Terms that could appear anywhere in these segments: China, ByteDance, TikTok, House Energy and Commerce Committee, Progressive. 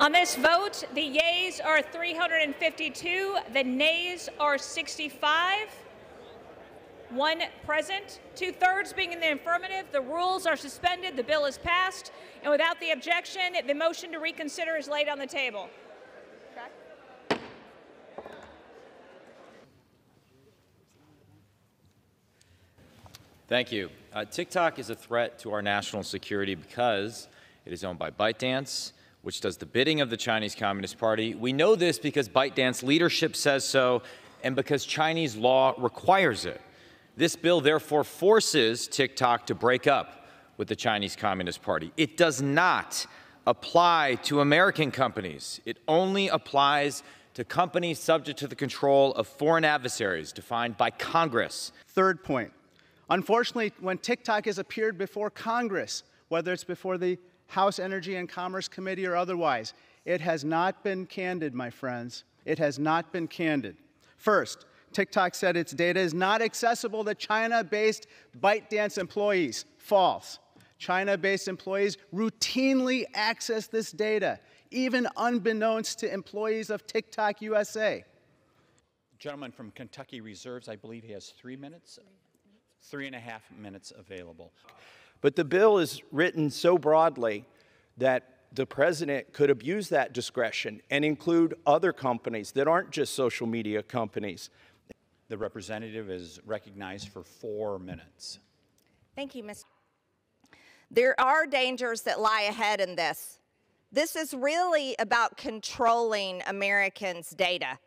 On this vote, the yeas are 352, the nays are 65. One present, two-thirds being in the affirmative. The rules are suspended. The bill is passed. And without the objection, the motion to reconsider is laid on the table. Thank you. TikTok is a threat to our national security because it is owned by ByteDance, which does the bidding of the Chinese Communist Party. We know this because ByteDance leadership says so and because Chinese law requires it. This bill therefore forces TikTok to break up with the Chinese Communist Party. It does not apply to American companies. It only applies to companies subject to the control of foreign adversaries defined by Congress. Third point. Unfortunately, when TikTok has appeared before Congress, whether it's before the House Energy and Commerce Committee or otherwise, it has not been candid, my friends. It has not been candid. First, TikTok said its data is not accessible to China-based ByteDance employees. False. China-based employees routinely access this data, even unbeknownst to employees of TikTok USA. The gentleman from Kentucky reserves, I believe he has 3 minutes. 3.5 minutes available. But the bill is written so broadly that the president could abuse that discretion and include other companies that aren't just social media companies. The representative is recognized for 4 minutes. Thank you, Mr. There are dangers that lie ahead in this. This is really about controlling Americans' data.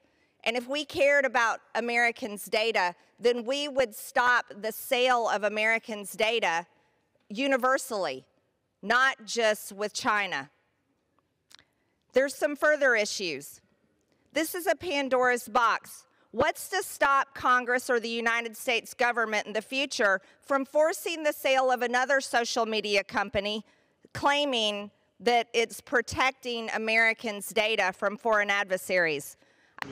And if we cared about Americans' data, then we would stop the sale of Americans' data universally, not just with China. There's some further issues. This is a Pandora's box. What's to stop Congress or the United States government in the future from forcing the sale of another social media company claiming that it's protecting Americans' data from foreign adversaries? Keep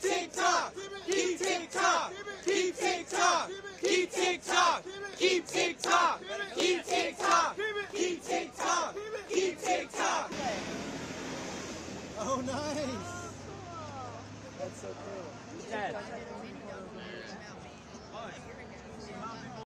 TikTok! Keep TikTok! Keep TikTok! Keep TikTok! Keep TikTok! Keep TikTok! Keep TikTok! Keep TikTok! Oh, nice! That's so cool.